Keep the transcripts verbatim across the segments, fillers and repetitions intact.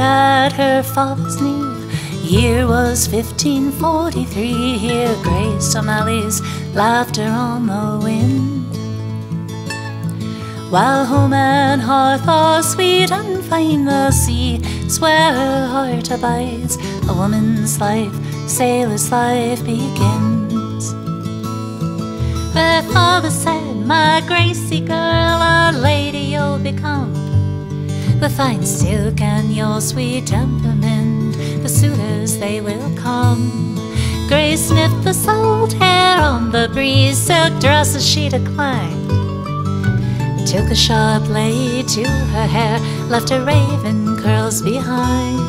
at her father's knee. Year was fifteen forty-three, here Grace O'Malley's laughter on the wind. While home and hearth are sweet and fine, the sea is where her heart abides. A woman's life, sailor's life begins. Her father said, "My Gracie girl, a lady you'll become. The fine silk and your sweet temperament, the suitors they will come." Grace sniffed the salt hair on the breeze, silk dresses she declined. Took a sharp blade to her hair, left her raven curls behind.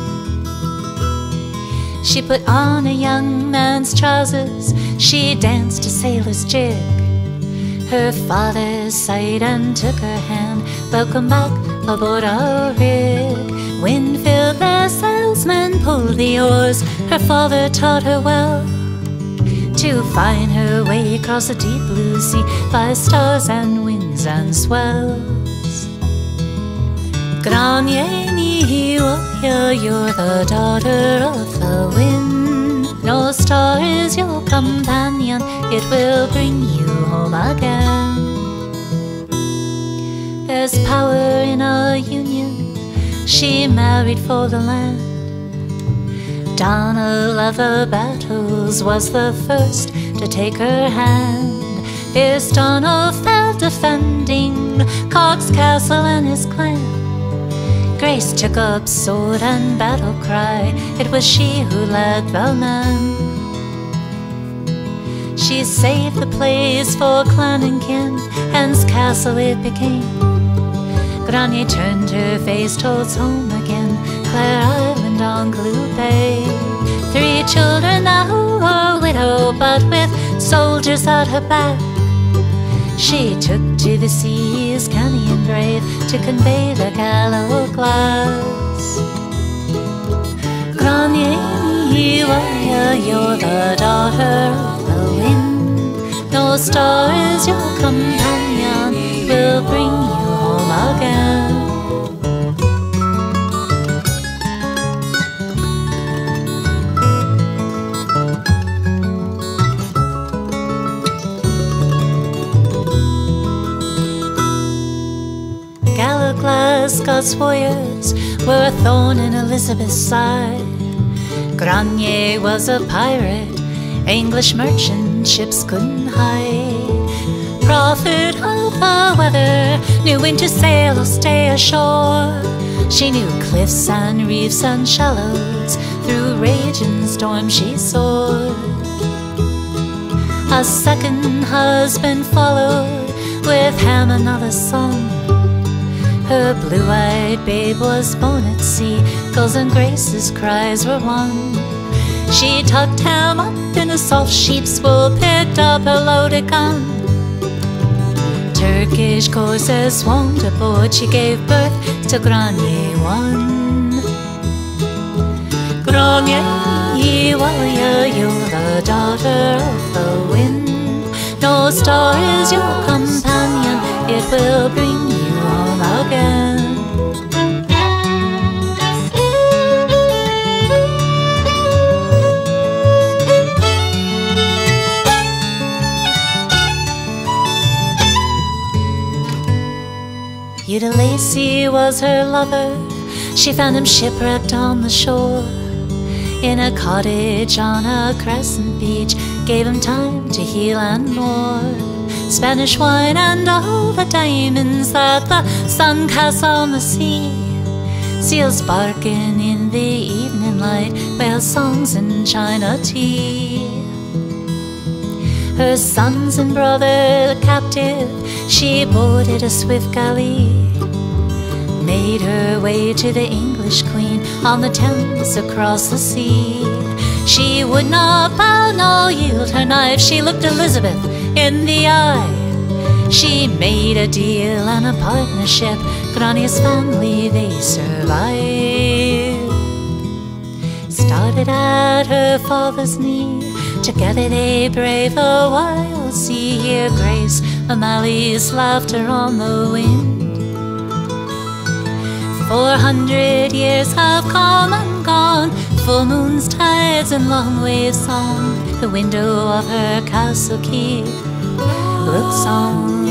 She put on a young man's trousers, she danced a sailor's jig. Her father sighed and took her hand, "Welcome back aboard our rig." Wind filled their sails, men pulled the oars, her father taught her well to find her way across the deep blue sea by stars and winds and swells. Gráinne Ní Mháille, you're the daughter of the wind. No star is your companion, it will bring you home again. There's power in our union, she married for the land. Donal of the Battles was the first to take her hand. Fierce Donal fell defending Cork's castle and his clan. Grace took up sword and battle cry, it was she who led the man. She saved the place for clan and kin, hence castle it became. Gráinne turned her face towards home again, Clare Island on Clew Bay. Three children now, a widow, but with soldiers at her back. She took to the seas, canny and brave, to convey the gallowglass. Gráinne Ní Mháille, you're the daughter of the wind. No star is your companion, it will bring you home again. Scots warriors were thrown in Elizabeth's side. Gráinne was a pirate, English merchant ships couldn't hide. Prophet of the weather, knew when to sail or stay ashore. She knew cliffs and reefs and shallows, through raging storm she soared. A second husband followed, with ham another son. Her blue-eyed babe was born at sea, Girls and Grace's cries were one. She tucked him up in a soft sheep's wool, picked up her loaded gun. Turkish corsairs swarmed aboard, she gave birth to Gráinne One. Gráinne Ní Mháille, you're the daughter of the wind. No star is your companion, it will bring you home again. De Lacey was her lover, she found him shipwrecked on the shore. In a cottage on a crescent beach, gave him time to heal and more. Spanish wine and all the diamonds that the sun casts on the sea. Seals barking in the evening light, whale songs in China tea. Her sons and brother captive, she boarded a swift galley. Made her way to the English queen on the Thames across the sea. She would not bow nor yield her knife, she looked Elizabeth in the eye. She made a deal and a partnership, Gráinne's family they survived. Started at her father's knee, together they brave the wild sea. Here Grace O'Malley's laughter on the wind. Four hundred years have come and gone, full moons, tides, and long waves' song. The window of her castle keep looks on